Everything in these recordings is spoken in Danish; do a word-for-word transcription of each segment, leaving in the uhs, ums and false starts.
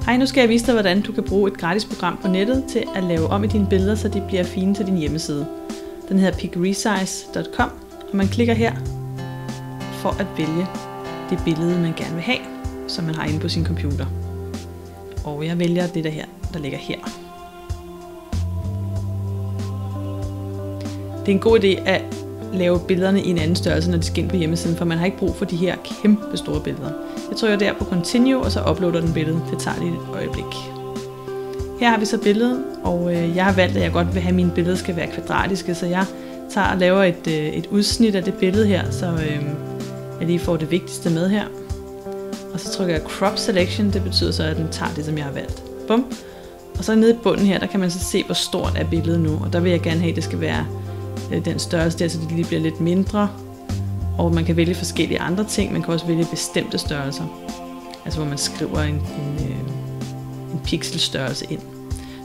Hej, nu skal jeg vise dig, hvordan du kan bruge et gratis program på nettet til at lave om i dine billeder, så de bliver fine til din hjemmeside. Den hedder pick resize punktum com, og man klikker her for at vælge det billede, man gerne vil have, som man har inde på sin computer. Og jeg vælger det der her, der ligger her. Det er en god idé at lave billederne i en anden størrelse, når de skal ind på hjemmesiden, for man har ikke brug for de her kæmpe store billeder. Jeg trykker der på Continue, og så uploader den billedet. Det tager lige et øjeblik. Her har vi så billedet, og jeg har valgt, at jeg godt vil have, at mine billeder skal være kvadratiske, så jeg tager og laver et, et udsnit af det billede her, så jeg lige får det vigtigste med her. Og så trykker jeg Crop Selection, det betyder så, at den tager det, som jeg har valgt. Bum! Og så nede i bunden her, der kan man så se, hvor stort er billedet nu, og der vil jeg gerne have, at det skal være den størrelse der, så det lige bliver lidt mindre. Og man kan vælge forskellige andre ting. Man kan også vælge bestemte størrelser. Altså hvor man skriver en, en, en pixelstørrelse ind.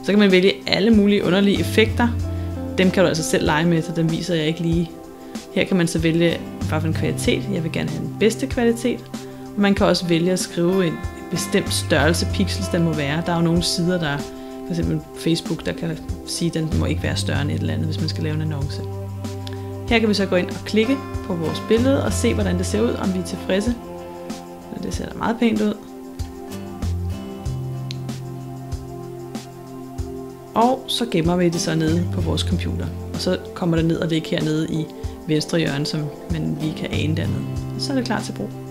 Så kan man vælge alle mulige underlige effekter. Dem kan du altså selv lege med, så dem viser jeg ikke lige. Her kan man så vælge, hvad for en kvalitet. Jeg vil gerne have den bedste kvalitet. Og man kan også vælge at skrive en bestemt størrelse pixels, der må være. Der er jo nogle sider, der for eksempel Facebook, der kan sige, at den må ikke være større end et eller andet, hvis man skal lave en annonce. Her kan vi så gå ind og klikke på vores billede og se, hvordan det ser ud, om vi er tilfredse. Det ser da meget pænt ud. Og så gemmer vi det så nede på vores computer. Og så kommer det ned og ligger hernede i venstre hjørne, som man lige kan ane dernede. Og så er det klar til brug.